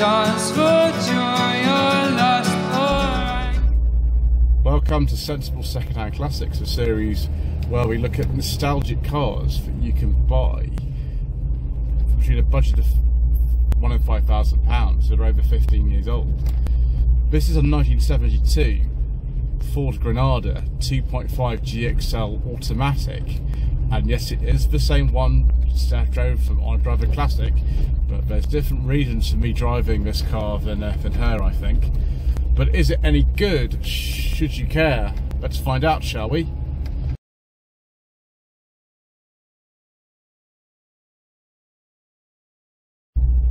dance for joy or lust or right. Welcome to Sensible Secondhand Classics, a series where we look at nostalgic cars that you can buy between a budget of £1 and £5,000 that are over 15 years old. This is a 1972 Ford Granada 2.5 GXL automatic, and yes, it is the same one I drove from on a Driver Classic, but there's different reasons for me driving this car than her, I think. But is it any good? Should you care? Let's find out, shall we?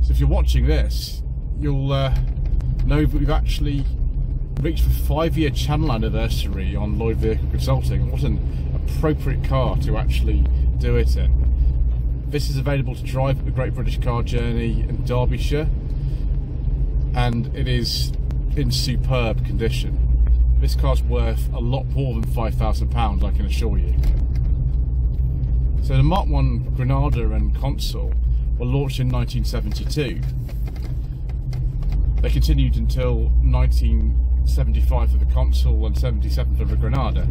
So if you're watching this, you'll know that we've actually reached the 5-year channel anniversary on Lloyd Vehicle Consulting. What an appropriate car to actually do it in. This is available to drive at the Great British Car Journey in Derbyshire, and it is in superb condition. This car's worth a lot more than £5,000, I can assure you. So the Mark I Granada and Consul were launched in 1972. They continued until 1975 for the Consul and 77 for the Granada,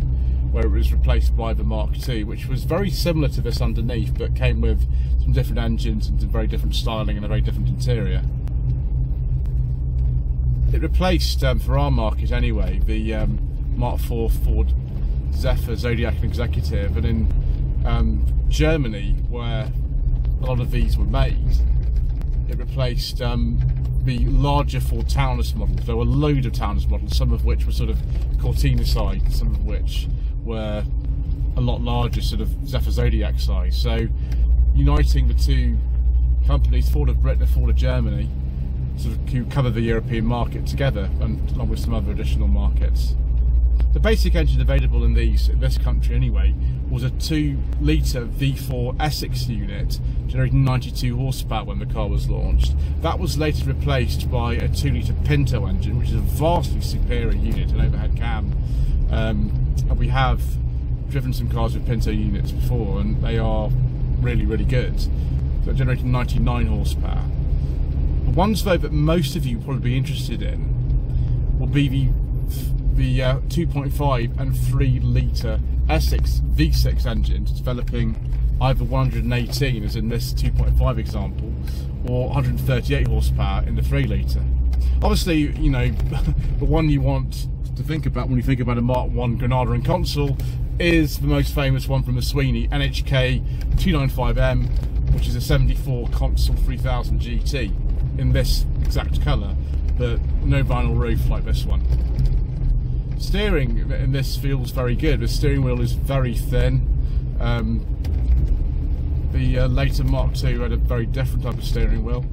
where it was replaced by the Mark II, which was very similar to this underneath, but came with some different engines and some very different styling and a very different interior. It replaced, for our market anyway, the Mark IV Ford Zephyr Zodiac and Executive, and in Germany, where a lot of these were made, it replaced the larger Ford Taunus models. There were a load of Taunus models, some of which were sort of Cortina sized, some of which were a lot larger, sort of Zephyr Zodiac size. So uniting the two companies, Ford of Britain and Ford of Germany, sort of to cover the European market together, and along with some other additional markets. The basic engine available in this country anyway was a 2-litre V4 Essex unit generating 92 horsepower when the car was launched. That was later replaced by a 2-litre Pinto engine, which is a vastly superior unit, an overhead cam. And we have driven some cars with Pinto units before, and they are really, really good. So it generated 99 horsepower. The ones though that most of you will probably be interested in will be the 2.5 and 3-litre Essex V6 engines, developing either 118, as in this 2.5 example, or 138 horsepower in the 3-litre. Obviously, you know, the one you want to think about when you think about a Mark I Granada and Consul is the most famous one from the Sweeney, NHK 295M, which is a 74 Consul 3000 GT in this exact colour, but no vinyl roof like this one. Steering in this feels very good. The steering wheel is very thin. The later Mark II had a very different type of steering wheel.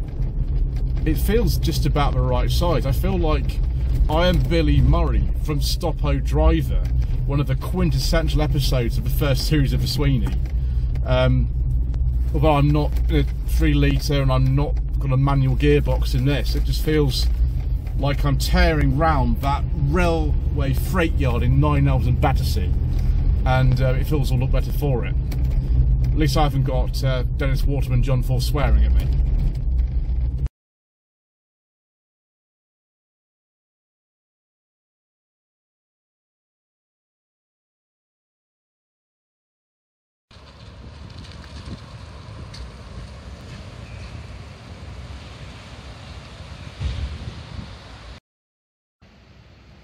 It feels just about the right size. I feel like I am Billy Murray from Stoppo Driver, one of the quintessential episodes of the first series of the Sweeney. Although I'm not in a 3-litre and I'm not got a manual gearbox in this, it just feels like I'm tearing round that railway freight yard in Nine Elms and Battersea, and it feels a lot better for it. At least I haven't got Dennis Waterman, John Force swearing at me.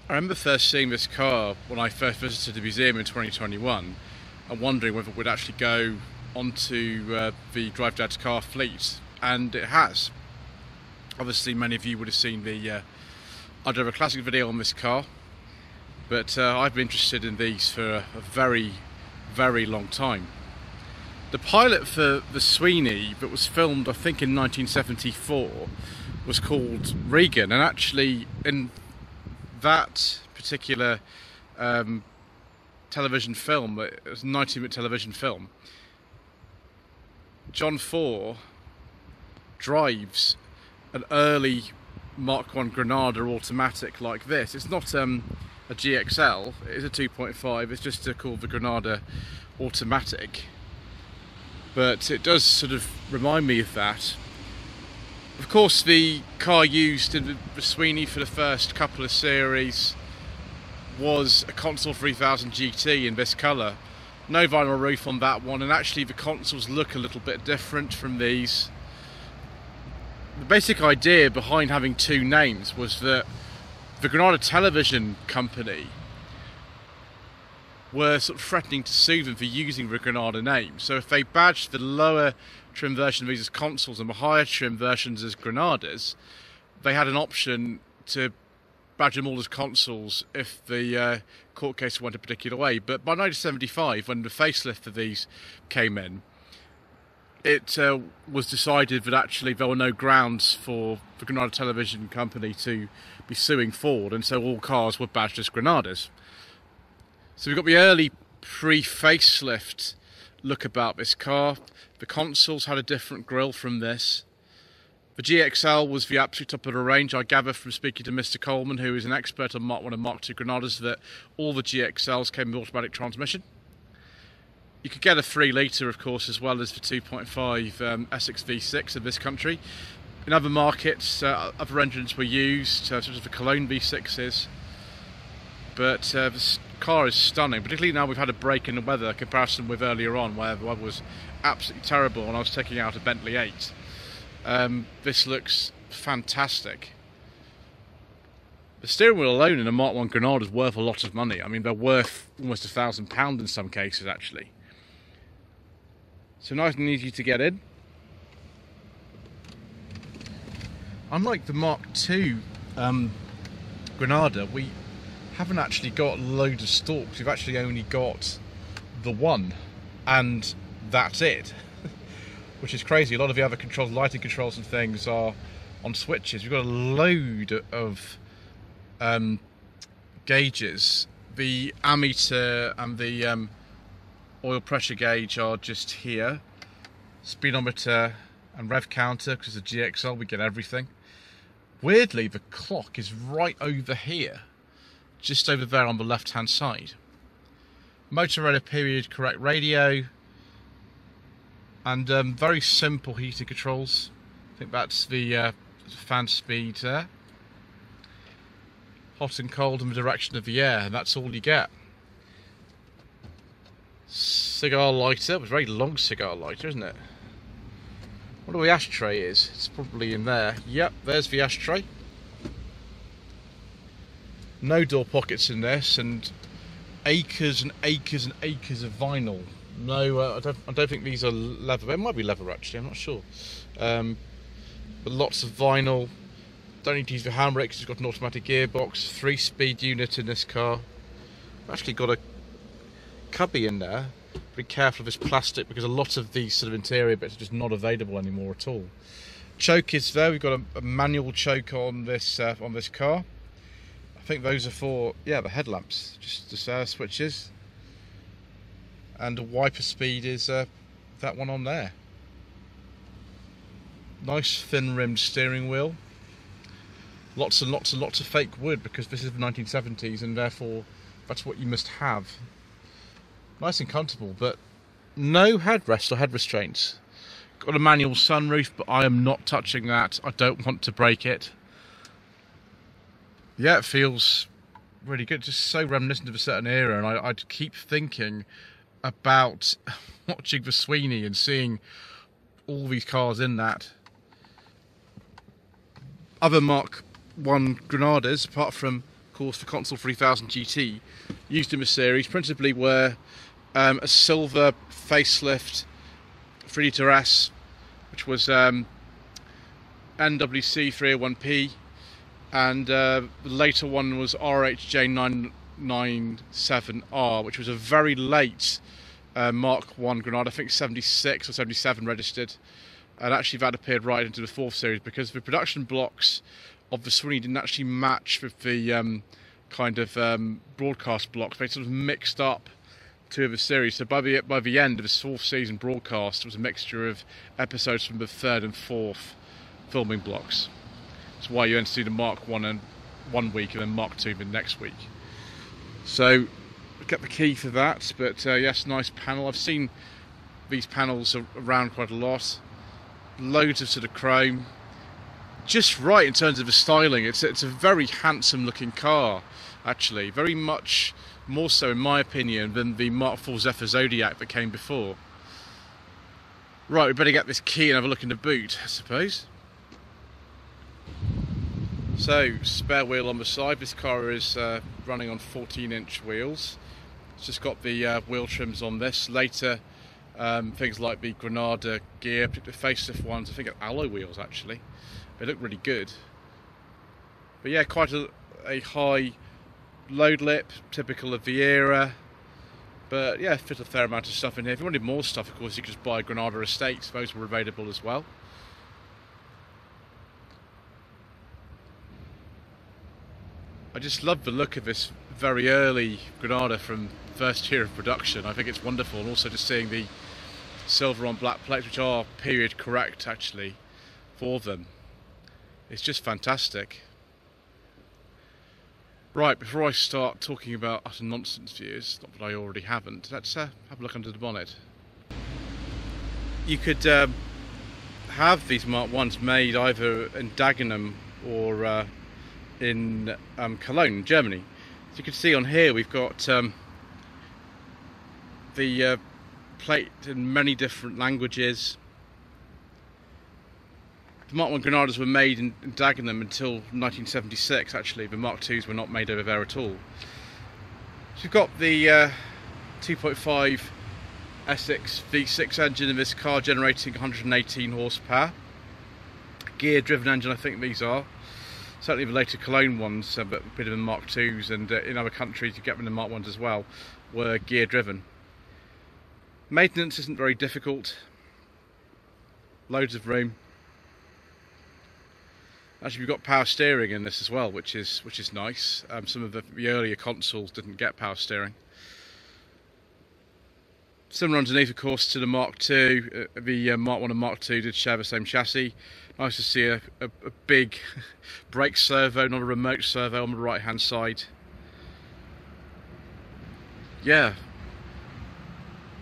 I remember first seeing this car when I first visited the museum in 2021 and wondering whether it would actually go onto the Drive Dad's car fleet, and it has. Obviously many of you would have seen the I Drove a Classic video on this car, but I've been interested in these for a very, very long time. The pilot for the Sweeney that was filmed I think in 1974 was called Regan, and actually in that particular television film, it was a 90-minute television film, John Force drives an early Mark I Granada automatic like this. It's not a GXL, it's a 2.5, it's just called the Granada automatic, but it does sort of remind me of that. Of course, the car used in the Sweeney for the first couple of series was a Consul 3000 GT in this colour. No vinyl roof on that one, and actually the Consuls look a little bit different from these. The basic idea behind having two names was that the Granada Television Company were sort of threatening to sue them for using the Granada name. So if they badged the lower trim version of these as Consuls and the higher trim versions as Granadas, they had an option to badge them all as Consuls if the court case went a particular way. But by 1975, when the facelift of these came in, it was decided that actually there were no grounds for the Granada Television Company to be suing Ford, and so all cars were badged as Granadas. So we've got the early pre-facelift look about this car. The Consuls had a different grille from this. The GXL was the absolute top of the range. I gather from speaking to Mr. Coleman, who is an expert on Mark I and Mark II Granadas, that all the GXLs came with automatic transmission. You could get a 3-litre, of course, as well as the 2.5 Essex V6 in this country. In other markets, other engines were used, such as the Cologne V6s. But this car is stunning, particularly now we've had a break in the weather, in comparison with earlier on, where the weather was absolutely terrible and I was taking out a Bentley 8. This looks fantastic. The steering wheel alone in a Mark I Granada is worth a lot of money. I mean, they're worth almost £1,000 in some cases, actually. So nice and easy to get in. Unlike the Mark II Granada, we haven't actually got loads of stalks. We've actually only got the one, and that's it. Which is crazy. A lot of the other controls, lighting controls and things, are on switches. We've got a load of gauges. The ammeter and the oil pressure gauge are just here. Speedometer and rev counter, because it's a GXL, we get everything. Weirdly, the clock is right over here, just over there on the left hand side. Motorola period correct radio, and very simple heating controls. I think that's the fan speed there. Hot and cold and the direction of the air, and that's all you get. Cigar lighter, it was a very long cigar lighter, isn't it? I wonder where the ashtray is. It's probably in there. Yep, there's the ashtray. No door pockets in this, and acres and acres and acres of vinyl. No, I don't think these are leather. It might be leather, actually, I'm not sure. But lots of vinyl. Don't need to use the handbrake because it's got an automatic gearbox. 3-speed unit in this car. I've actually got a cubby in there. Be careful of this plastic, because a lot of these sort of interior bits are just not available anymore at all. Choke is there. We've got a manual choke on this car. I think those are for, yeah, the headlamps, just the switches. And the wiper speed is that one on there. Nice thin rimmed steering wheel. Lots and lots and lots of fake wood, because this is the 1970s and therefore that's what you must have. Nice and comfortable, but no headrest or head restraints. Got a manual sunroof, but I am not touching that. I don't want to break it. Yeah, it feels really good. Just so reminiscent of a certain era, and I'd keep thinking about watching the Sweeney and seeing all these cars in that. Other Mark I Granadas, apart from, of course, the Consul 3000 GT, used in the series, principally were a silver facelift 3-litre S, which was NWC 301P, and the later one was RHJ 997R, which was a very late Mark I Granada, I think 76 or 77 registered, and actually that appeared right into the 4th series, because the production blocks of the Sweeney didn't actually match with the broadcast blocks. They sort of mixed up two of the series, so by the end of the 4th season broadcast, it was a mixture of episodes from the 3rd and 4th filming blocks. That's why you end to see the Mark I in one week and then Mark II in the next week. So I kept the key for that, but yes, nice panel. I've seen these panels around quite a lot. Loads of sort of chrome, just right in terms of the styling. It's a very handsome looking car, actually, very much more so in my opinion than the Mark IV Zephyr Zodiac that came before. Right, we better get this key and have a look in the boot, I suppose. So, spare wheel on the side. This car is running on 14-inch wheels. It's just got the wheel trims on this. Later, things like the Granada gear, particularly facelift ones, I think are alloy wheels actually. They look really good. But yeah, quite a high load lip, typical of the era. But yeah, fit a fair amount of stuff in here. If you wanted more stuff, of course, you could just buy Granada Estates. Those were available as well. I just love the look of this very early Granada from first year of production. I think it's wonderful, and also just seeing the silver on black plates, which are period correct actually for them. It's just fantastic. Right, before I start talking about utter nonsense views, not that I already haven't, let's have a look under the bonnet. You could have these Mark I's made either in Dagenham or in Cologne, Germany. As you can see on here, we've got the plate in many different languages. The Mark I Granadas were made in Dagenham until 1976, actually. The Mark IIs were not made over there at all. So you've got the 2.5 Essex V6 engine in this car, generating 118 horsepower. Gear-driven engine, I think these are. Certainly the later Cologne ones, but a bit of the Mark IIs, and in other countries you get them in the Mark I's as well, were gear-driven. Maintenance isn't very difficult. Loads of room. Actually, we've got power steering in this as well, which is nice. Some of the earlier Consuls didn't get power steering. Similar underneath, of course, to the Mark II. The Mark I and Mark II did share the same chassis. Nice to see a big brake servo, not a remote servo, on the right-hand side. Yeah.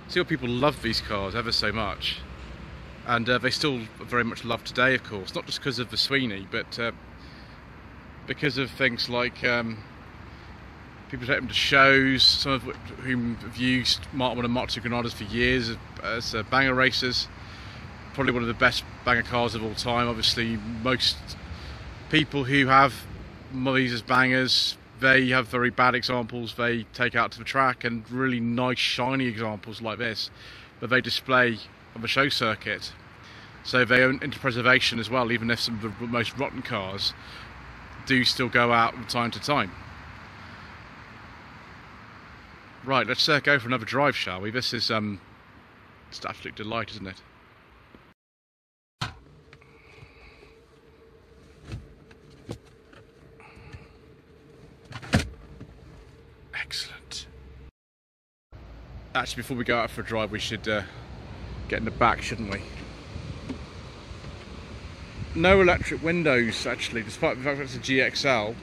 See how people love these cars ever so much. And they still very much love today, of course. Not just because of the Sweeney, but because of things like people take them to shows, some of whom have used Mark I and Mark II Granadas for years as banger racers. Probably one of the best banger cars of all time. Obviously, most people who have these as bangers, they have very bad examples they take out to the track, and really nice, shiny examples like this that they display on the show circuit, so they own into preservation as well. Even if some of the most rotten cars do still go out from time to time. Right, let's go for another drive, shall we? This is just an absolute delight, isn't it? Excellent. Actually, before we go out for a drive, we should get in the back, shouldn't we? No electric windows, actually, despite the fact that it's a GXL.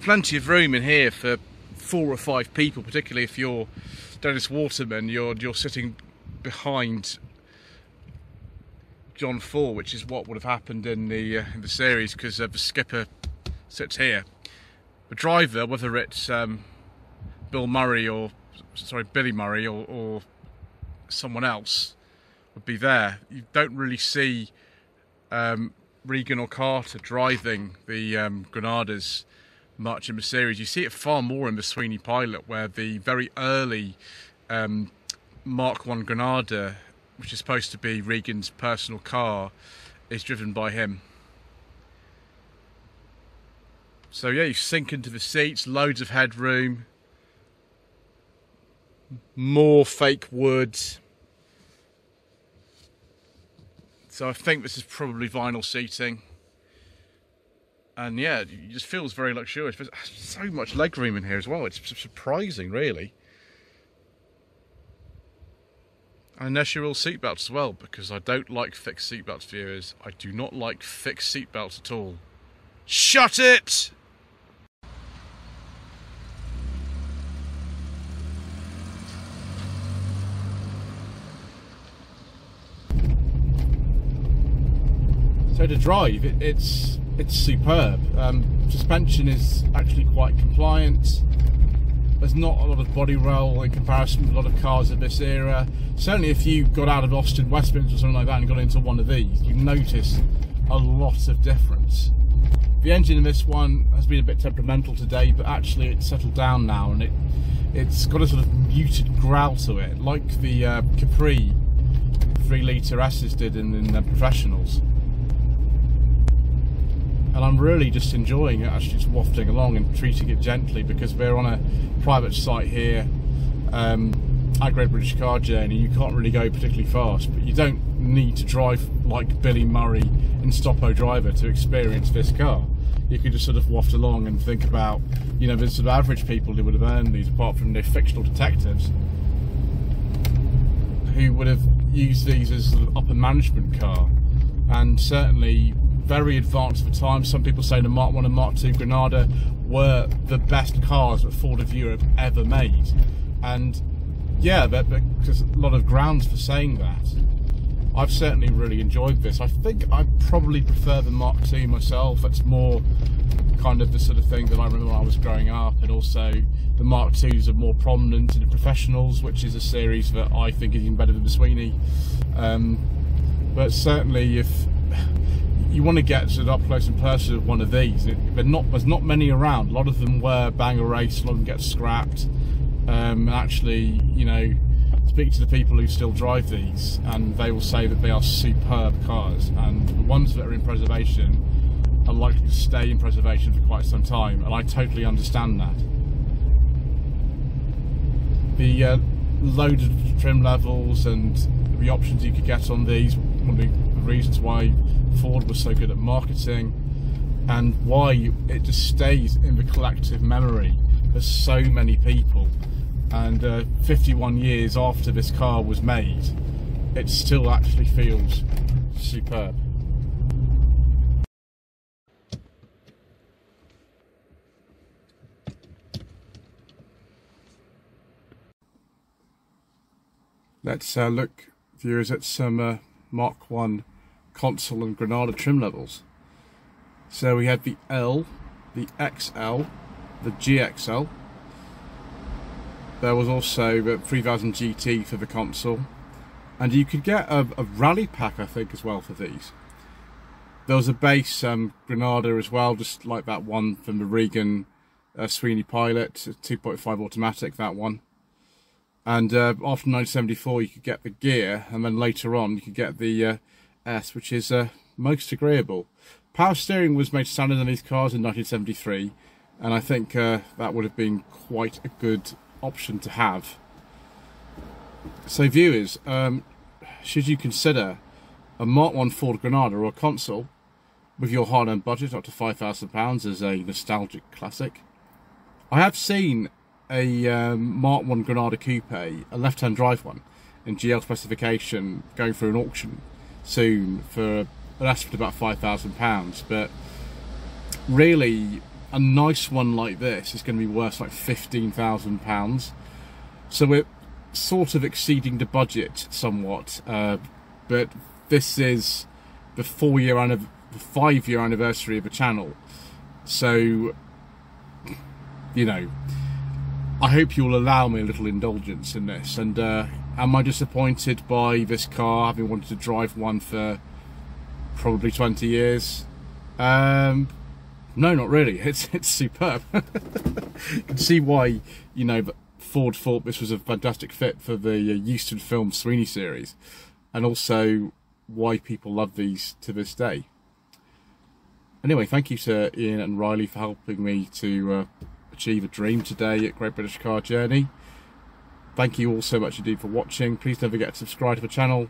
Plenty of room in here for 4 or 5 people, particularly if you're Dennis Waterman, you're sitting behind John Force, which is what would have happened in the series, because the skipper sits here. The driver, whether it's Billy Murray or someone else, would be there. You don't really see Regan or Carter driving the Granadas much in the series. You see it far more in the Sweeney Pilot, where the very early Mark I Granada, which is supposed to be Regan's personal car, is driven by him. So yeah, you sink into the seats, loads of headroom. More fake wood. So I think this is probably vinyl seating. And yeah, it just feels very luxurious. There's so much legroom in here as well. It's surprising, really. And there's your all seatbelts as well, because I don't like fixed seatbelts, viewers. I do not like fixed seatbelts at all. Shut it! So to drive, it's superb. Suspension is actually quite compliant. There's not a lot of body roll in comparison with a lot of cars of this era. Certainly if you got out of Austin Westminster or something like that and got into one of these, you'd notice a lot of difference. The engine in this one has been a bit temperamental today, but actually it's settled down now, and it's got a sort of muted growl to it, like the Capri 3-litre S's did in the Professionals. And I'm really just enjoying it, actually just wafting along and treating it gently, because we're on a private site here at Great British Car Journey. You can't really go particularly fast, but you don't need to drive like Billy Murray in Stoppo Driver to experience this car. You could just sort of waft along and think about, you know, the sort of average people who would have earned these, apart from their fictional detectives, who would have used these as sort of upper management car, and certainly very advanced for time. Some people say the Mark I and Mark II Granada were the best cars that Ford of Europe ever made, and yeah, there's a lot of grounds for saying that. I've certainly really enjoyed this. I think I probably prefer the Mark II myself. That's more kind of the sort of thing that I remember when I was growing up, and also the Mark IIs are more prominent in the Professionals, which is a series that I think is even better than the Sweeney. But certainly if you want to get sort of up close and personal with one of these, there's not many around. A lot of them were banger race, a lot of them get scrapped. And actually, you know, speak to the people who still drive these, and they will say that they are superb cars, and the ones that are in preservation are likely to stay in preservation for quite some time, and I totally understand that. The load of trim levels and the options you could get on these, one of the reasons why Ford was so good at marketing, and why it just stays in the collective memory for so many people. And 51 years after this car was made, it still actually feels superb. Let's look, viewers, at some Mark I Consul and Granada trim levels. So we had the L, the XL, the GXL. There was also the 3000 GT for the Consul, and you could get a rally pack, I think, as well for these. There was a base Granada as well, just like that one from the Regan Sweeney Pilot, 2.5 automatic, that one. And after 1974 you could get the gear, and then later on you could get the S, which is most agreeable. Power steering was made standard on these cars in 1973, and I think that would have been quite a good option to have. So viewers, should you consider a Mark I Ford Granada or a Consul with your hard-earned budget up to £5,000 as a nostalgic classic? I have seen a Mark I Granada Coupe, a left-hand drive one in GL specification, going through an auction soon for an estimate of about £5,000, but really a nice one like this is going to be worth like £15,000, so we're sort of exceeding the budget somewhat. But this is the five-year anniversary of the channel, so you know, I hope you'll allow me a little indulgence in this. And am I disappointed by this car, having wanted to drive one for probably 20 years? No, not really. It's superb. You can see why, you know, Ford thought this was a fantastic fit for the Euston film Sweeney series, and also why people love these to this day. Anyway, thank you to Ian and Riley for helping me to achieve a dream today at Great British Car Journey. Thank you all so much indeed for watching. Please don't forget to subscribe to the channel,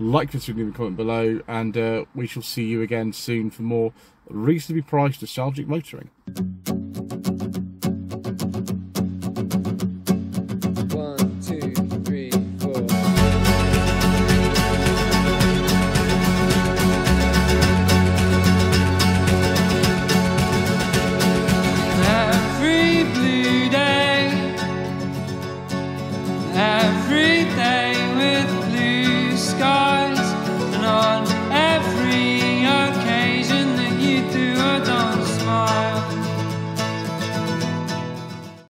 like this video, leave a comment below, and we shall see you again soon for more reasonably priced nostalgic motoring. Every blue day with blue sky.